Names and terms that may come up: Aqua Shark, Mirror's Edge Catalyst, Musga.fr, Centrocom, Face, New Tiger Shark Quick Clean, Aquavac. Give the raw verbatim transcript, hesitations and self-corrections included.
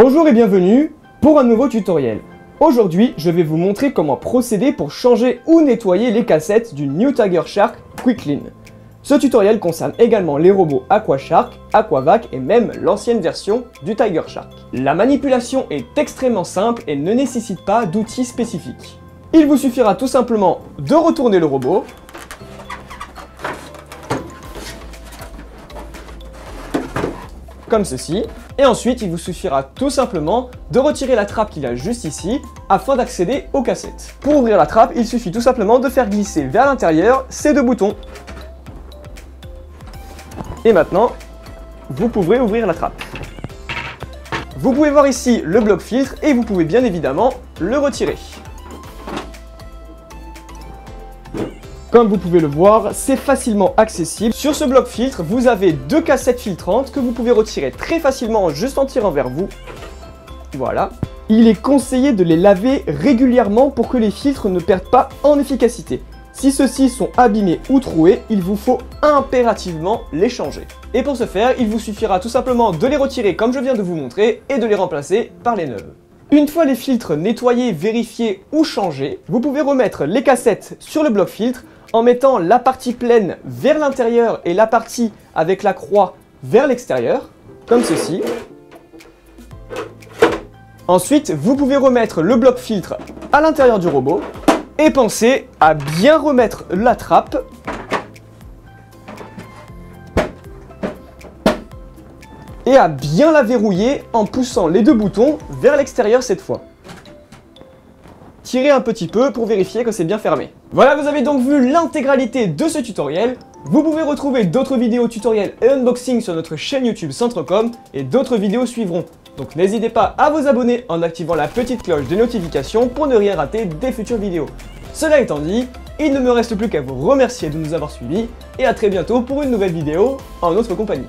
Bonjour et bienvenue pour un nouveau tutoriel. Aujourd'hui, je vais vous montrer comment procéder pour changer ou nettoyer les cassettes du New Tiger Shark Quick Clean. Ce tutoriel concerne également les robots Aqua Shark, Aquavac et même l'ancienne version du Tiger Shark. La manipulation est extrêmement simple et ne nécessite pas d'outils spécifiques. Il vous suffira tout simplement de retourner le robot, comme ceci, et ensuite il vous suffira tout simplement de retirer la trappe qu'il a juste ici afin d'accéder aux cassettes. Pour ouvrir la trappe, il suffit tout simplement de faire glisser vers l'intérieur ces deux boutons. Et maintenant, vous pouvez ouvrir la trappe. Vous pouvez voir ici le bloc filtre et vous pouvez bien évidemment le retirer. Comme vous pouvez le voir, c'est facilement accessible. Sur ce bloc filtre, vous avez deux cassettes filtrantes que vous pouvez retirer très facilement juste en tirant vers vous. Voilà. Il est conseillé de les laver régulièrement pour que les filtres ne perdent pas en efficacité. Si ceux-ci sont abîmés ou troués, il vous faut impérativement les changer. Et pour ce faire, il vous suffira tout simplement de les retirer comme je viens de vous montrer et de les remplacer par les neuves. Une fois les filtres nettoyés, vérifiés ou changés, vous pouvez remettre les cassettes sur le bloc filtre en mettant la partie pleine vers l'intérieur et la partie avec la croix vers l'extérieur, comme ceci. Ensuite, vous pouvez remettre le bloc filtre à l'intérieur du robot et pensez à bien remettre la trappe et à bien la verrouiller en poussant les deux boutons vers l'extérieur cette fois. Tirez un petit peu pour vérifier que c'est bien fermé. Voilà, vous avez donc vu l'intégralité de ce tutoriel. Vous pouvez retrouver d'autres vidéos tutoriels et unboxing sur notre chaîne YouTube Centrocom et d'autres vidéos suivront. Donc n'hésitez pas à vous abonner en activant la petite cloche de notification pour ne rien rater des futures vidéos. Cela étant dit, il ne me reste plus qu'à vous remercier de nous avoir suivis et à très bientôt pour une nouvelle vidéo en notre compagnie.